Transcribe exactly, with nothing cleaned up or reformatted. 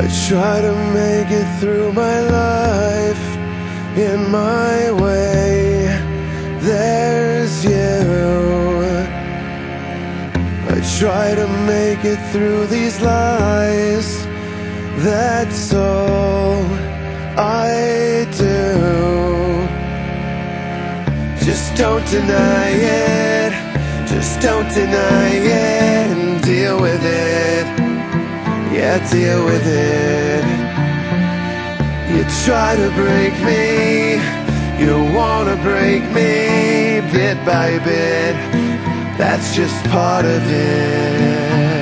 I try to make it through my life in my way. There's you. I try to make it through these lies. That's all I do. Just don't deny it. Just don't deny it and deal with it. Yeah, deal with it. You try to break me. You wanna break me bit by bit. That's just part of it.